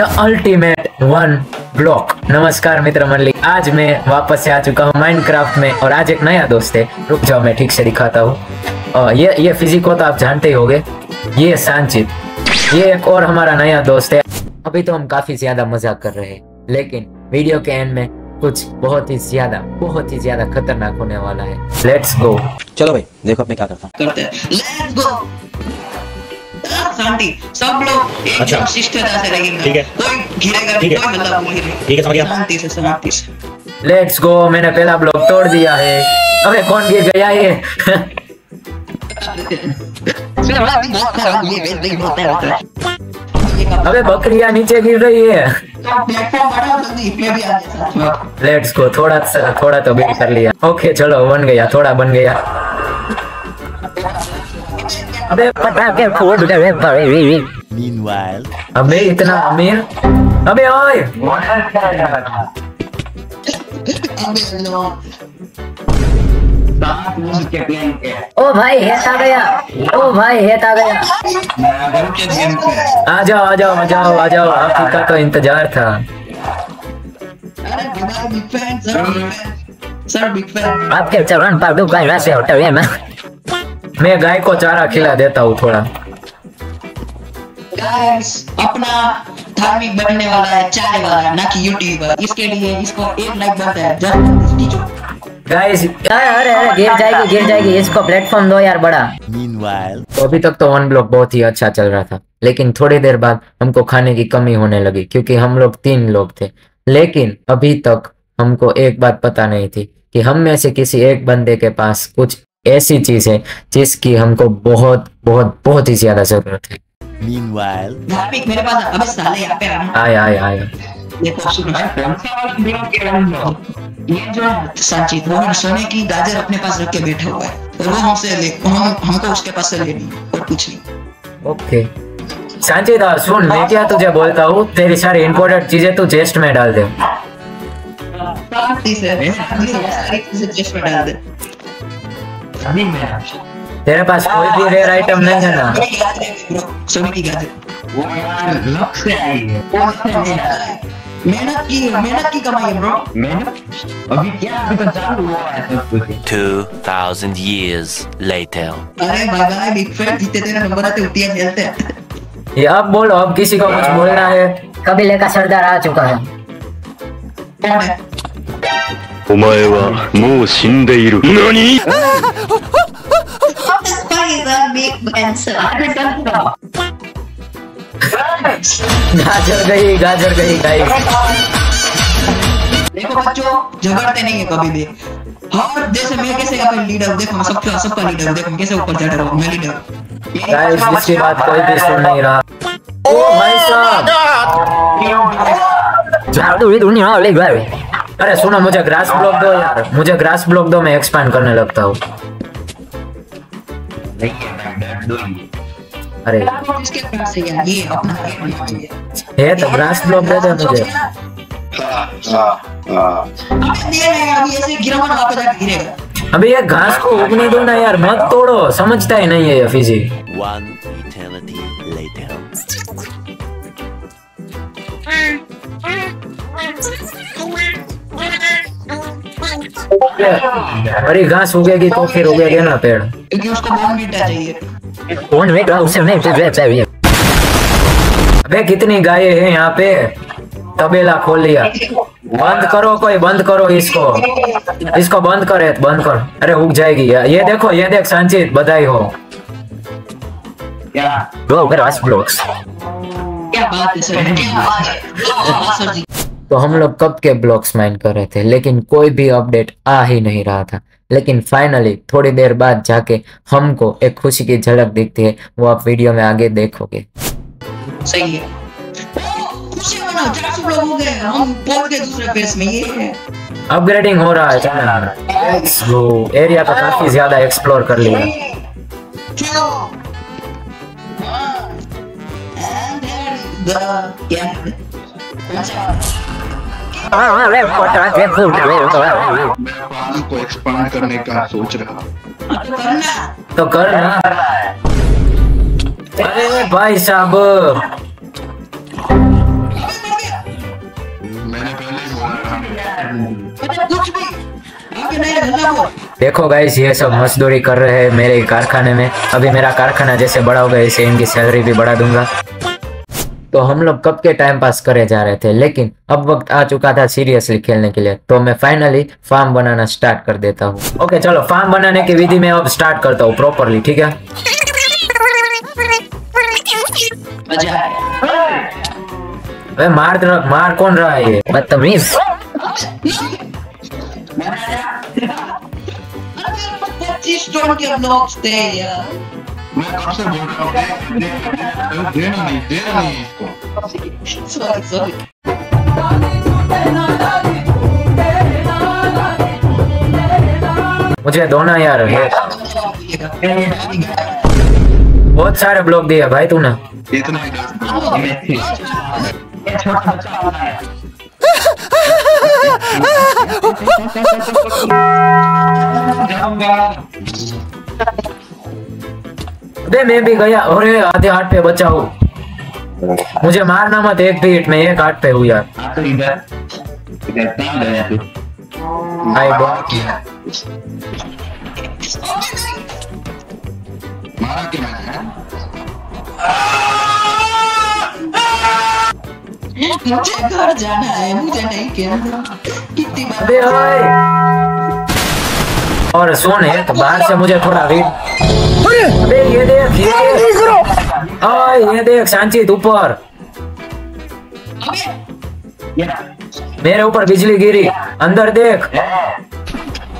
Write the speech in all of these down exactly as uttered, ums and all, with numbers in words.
The ultimate one block. नमस्कार मित्र मंडली, आज मैं वापस से आ चुका हूँ माइनक्राफ्ट में और आज एक नया दोस्त है। रुक जाओ, मैं ठीक से दिखाता हूँ। ये ये फिजिक को तो आप जानते ही होंगे, ये सांचित, ये एक और हमारा नया दोस्त है। अभी तो हम काफी ज्यादा मजाक कर रहे हैं, लेकिन वीडियो के एंड में कुछ बहुत ही ज्यादा बहुत ही ज्यादा खतरनाक होने वाला है। Let's go. चलो भाई, देखो अपने क्या करता करते हैं। Let's go. शांति, सब लोग एकदम अच्छा। शिष्टता से रहेंगे, ठीक है? कोई गिरेगा नहीं, कोई मतलब नहीं है, ठीक है? समझ गया? शांति से, शांति से। Let's go. मैंने पहला ब्लॉक तोड़ दिया है। अबे कौन गिर गया ये? अबे बकरियां नीचे गिर रही है। Let's go. थोड़ा थोड़ा तो बिल्ड कर लिया। ओके चलो, बन गया, थोड़ा बन गया। अबे पता है अबे इतना अमीर। अबे ओए, ओ भाई हेत आ गया, ओ भाई हेत आ गया। आ जाओ आ जाओ आ जाओ आ जाओ, आपका तो इंतजार था। आपके चरण पर डूब गए वैसे होते हुए मैं मैं गाय को चारा खिला देता हूँ थोड़ा। गाइस, अपना धार्मिक बनने वाला है, चाय वाला, ना कि यूट्यूबर। इसके लिए इसको एक लाइक बनता है। गाइस, अरे अरे गिर जाएगी गिर जाएगी, इसको प्लेटफॉर्म दो यार बड़ा। मीनवाइल तो अभी तक तो वन ब्लॉक बहुत ही अच्छा चल रहा था, लेकिन थोड़ी देर बाद हमको खाने की कमी होने लगी क्योंकि हम लोग तीन लोग थे। लेकिन अभी तक हमको एक बात पता नहीं थी कि हम में से किसी एक बंदे के पास कुछ ऐसी चीज है जिसकी हमको बहुत बहुत बहुत ही ज्यादा जरूरत है। Meanwhile, मेरे पास अबे साले यहाँ पे आए आए आए। ये जो सांचित, वो सोने की गाजर अपने पास रख के बैठा हुआ है और वो हमसे ले, हमको उसके पास से लेनी और कुछ नहीं। ओके सांचित, सुन मैं क्या तुझे बोलता हूँ, तेरी सारी इंपोर्टेड चीजें तू चेस्ट में डाल दे। तेरे पास कोई भी रेयर आइटम नहीं है ना? सोने की गाजर वो यार लक से आई है, मेहनत की मेहनत की कमाई है ब्रो। मेहनत अभी क्या, अभी तो चालू हुआ है सब कुछ। two thousand years later। अरे भाई बिग फैन जीते थे ना, नंबर आते उठिया खेलते हैं। ये आप बोलो, अब किसी को कुछ बोलना है? कबीले का सरदार आ चुका है। कौन है? ओमाए वा मोउ शिंदे इरु। नानी? गाजर गई गाजर गई। देखो बच्चों, झगड़ते नहीं है कभी भी। और जैसे मैं कैसे यहाँ लीडर, देखो हम सबका सबका लीडर, देखो कैसे ऊपर चढ़ रहा हूँ मैं लीडर। गाइस, इसकी बात कोई भी सुन नहीं रहा। ओ भाई साहब, अरे सुनो, मुझे ग्रास ब्लॉक दो यार, मुझे ग्रास ब्लॉक दो, मैं एक्सपैंड करने लगता हूँ। अरे ये तो ग्रास ब्लॉक दे दो मुझे। अभी ये घास को उगने दो ना यार, मत तोड़ो। समझता ही नहीं है ये फिजी। अरे घास उगेगी तो फिर उगेगी ना पेड़, क्योंकि उसको बोन मीटा चाहिए। बोन मीटा उसे नहीं चाहिए। अबे कितनी गाय है यहाँ पे, तबेला खोल लिया। बंद करो, कोई बंद करो इसको, इसको बंद करे, बंद कर। अरे उग जाएगी। ये देखो, ये देख सांचित, बधाई हो। दो ग्रास ब्लॉक्स। क्या बात है सर। तो हम लोग कब के ब्लॉक्स माइन कर रहे थे, लेकिन कोई भी अपडेट आ ही नहीं रहा था। लेकिन फाइनली थोड़ी देर बाद जाके हमको एक खुशी की झलक दिखती है, वो आप वीडियो में आगे देखोगे। सही है। ओ, खुशी मनाओ, चार सौ लोग हो गए, हम पहुंच गए दूसरे फेस में। ये है अपग्रेडिंग हो रहा है चैनल। Let's go. एरिया का काफी ज्यादा एक्सप्लोर कर लिया। चलो एंड द क्या को एक्सपांड करने का सोच रहा, तो कर रहा। अरे भाई साहब, देखो गाइस, ये सब मजदूरी कर रहे हैं मेरे कारखाने में। अभी मेरा कारखाना जैसे बड़ा होगा इसे इनकी सैलरी भी बढ़ा दूंगा। तो हम लोग कब के टाइम पास करे जा रहे थे, लेकिन अब वक्त आ चुका था सीरियसली खेलने के लिए। तो मैं फाइनली फार्म बनाना स्टार्ट कर देता हूँ। ओके चलो, फार्म बनाने की विधि में अब स्टार्ट करता हूँ प्रॉपरली, ठीक है। अरे मार मार कौन रहा है ये बदतमीज। मुझे दो ना यार, बहुत सारे ब्लॉक दिए भाई तूने। अबे मैं भी गया, और आधे हाथ पे बचा हूँ। मुझे मारना मत, एक भी हिट में एक हाथ पे हूँ यार। मुझे घर जाना है, मुझे नहीं खेलना। कितनी बार और सुन, है तो बाहर से मुझे थोड़ा रीड। अबे ये देख, ये देख, आ ये देख सांचित ऊपर मेरे ऊपर बिजली गिरी। अंदर देख,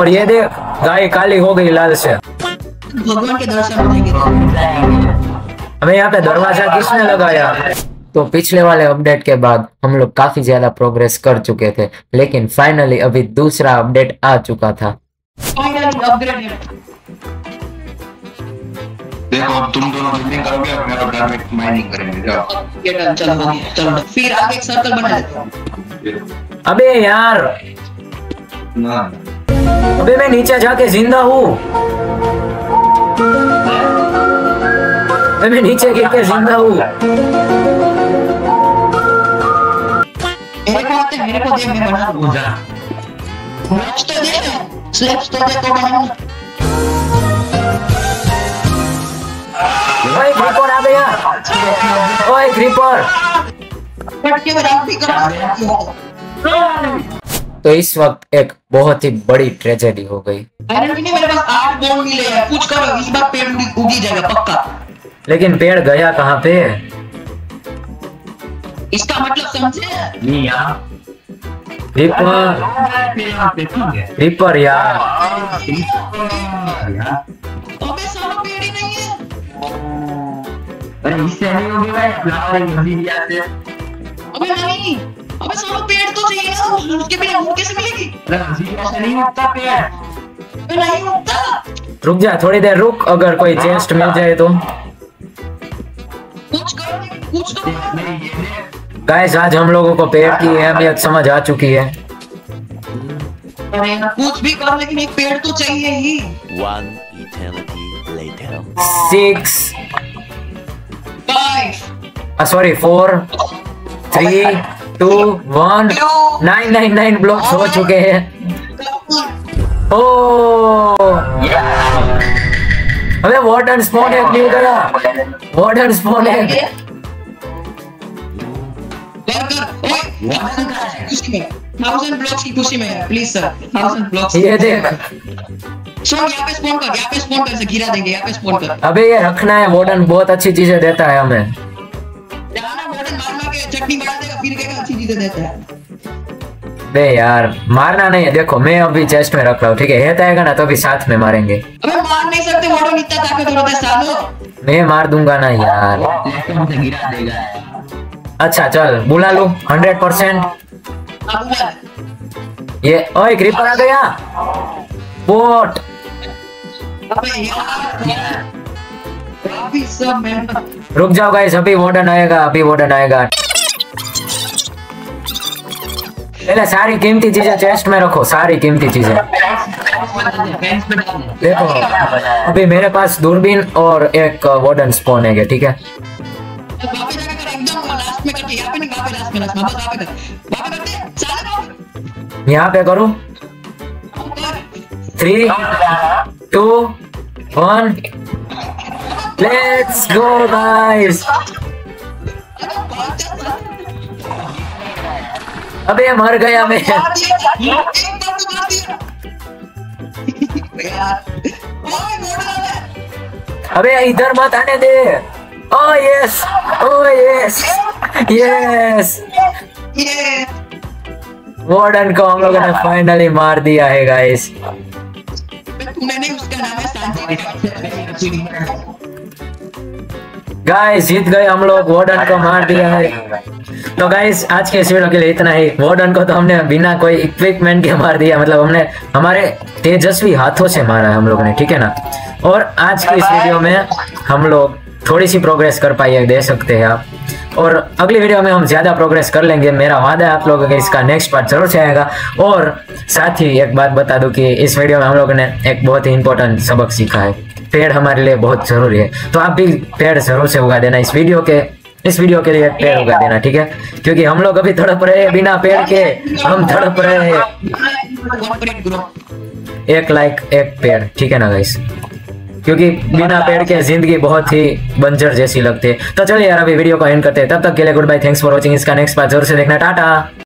और ये देख गाय काली हो गई लाल से। भगवान के दर्शन। हमें यहाँ पे दरवाजा किसने लगाया। तो पिछले वाले अपडेट के बाद हम लोग काफी ज्यादा प्रोग्रेस कर चुके थे, लेकिन फाइनली अभी दूसरा अपडेट आ चुका था। देखो अब तुम दोनों बिल्डिंग करोगे और मैं डायरेक्ट माइनिंग करेंगे। जाओ ये डन, चलो चलो फिर आगे एक सर्कल बना देता हूं। अबे यार ना, अबे मैं नीचे जाके जिंदा हूँ। मैं नीचे गिर के जिंदा हूँ। मेरे को दे, मैं बना दूंगा। स्लैब्स तो दे, स्लैब्स तो दे, तो बनाऊंगा। ओए ग्रीपर आ गया, ओए ग्रीपर फट के बराबर भी कर। तो इस वक्त एक बहुत ही बड़ी ट्रेजेडी हो गई। आयरन ने मेरे पास आठ बोन मिले हैं। कुछ करो, इस बार पेड़ उगी जाएगा पक्का। लेकिन पेड़ गया कहाँ पे, इसका मतलब समझे नहीं यार। रिपर रिपर यार, अबे सारा पेड़ ही नहीं है। अरे इससे नहीं होगी भाई, फ्लावर नहीं याद है। अबे नहीं, अबे सारा पेड़ तो चाहिए ना, उसके बिना वो कैसे मिलेगी। अरे नहीं उगता पेड़, अबे नहीं उगता। रुक जा थोड़ी देर, रुक, अगर कोई चेस्ट मिल जाए तो कुछ करो, कुछ तो नहीं। गाइस आज हम लोगों को पेड़ की अहमियत समझ आ चुकी है। कुछ भी करो लेकिन एक पेड़ तो चाहिए ही। One eternity later. Six. Five. Ah sorry, four. Three. Two. One. Nine nine nine blocks हो चुके हैं। Oh. अबे वार्डन स्पॉन एक न्यू गया। वार्डन स्पॉन एक। थाउजेंड ब्लॉक्स की खुशी में है, प्लीज सर, थाउजेंड ब्लॉक्स। ये देख सो, यहाँ पे स्पॉन कर, यहाँ पे स्पॉन कर, गिरा देंगे, यहाँ पे स्पॉन कर। अबे ये रखना है, वार्डन बहुत अच्छी चीजें देता है हमें। जाना वार्डन मारना के चटनी बना देगा, फिर कहेगा अच्छी चीजें देता है। बे यार मारना नहीं है, देखो मैं अभी चेस्ट में रख रहा हूँ, ठीक है। हेल्थ आएगा ना तो भी साथ में मारेंगे। अबे मार नहीं सकते, वार्डन इतना ताकतवर होता है सालो। मैं मार दूंगा ना यार, मुझे गिरा देगा। अच्छा चल बुला लो हंड्रेड परसेंट। ये ओए ग्रीपर आ गया बोट। रुक जाओ गाइस, अभी वार्डन आएगा, अभी वार्डन आएगा। पहले सारी कीमती चीजें चेस्ट में रखो, सारी कीमती चीजें। देखो अभी मेरे पास दूरबीन और एक वार्डन स्पॉन है, ठीक है। में करते यहाँ पे नहीं, वहाँ पे लास्ट में लास्ट में बस वहाँ पे कर, वहाँ पे करते सारे। यहाँ पे करो three two one let's go guys. अबे मर गया मैं। अबे इधर मत आने दे। Oh yes oh yes yes warden को हम लोगों ने फाइनली मार दिया है गाइस। गाइस जीत गए हम लोग, वार्डन को मार दिया है। तो गाइस आज के इस वीडियो के लिए इतना ही। वार्डन को तो हमने बिना कोई इक्विपमेंट के मार दिया, मतलब हमने हमारे तेजस्वी हाथों से मारा है हम लोग ने, ठीक है ना। और आज की इस वीडियो में हम लोग थोड़ी सी प्रोग्रेस कर पाई है, दे सकते हैं आप। और अगली वीडियो में हम ज्यादा प्रोग्रेस कर लेंगे, मेरा वादा है आप लोगों के। इसका नेक्स्ट पार्ट जरूर से आएगा। और साथ ही एक बात बता दूं कि इस वीडियो में हम लोगों ने एक बहुत ही इंपॉर्टेंट सबक सीखा है, पेड़ हमारे लिए बहुत जरूरी है। तो आप भी पेड़ जरूर से उगा देना, इस वीडियो के इस वीडियो के लिए पेड़ उगा देना, ठीक है। क्योंकि हम लोग अभी तड़प रहे हैं बिना पेड़ के, हम तड़प रहे हैं। एक लाइक एक पेड़, ठीक है ना गाइस, क्योंकि बिना पेड़ के जिंदगी बहुत ही बंजर जैसी लगती है। तो चलिए यार अभी वीडियो को एंड करते हैं। तब तक के लिए good bye, thanks for watching. इसका नेक्स्ट पार्ट जरूर से देखना। टाटा।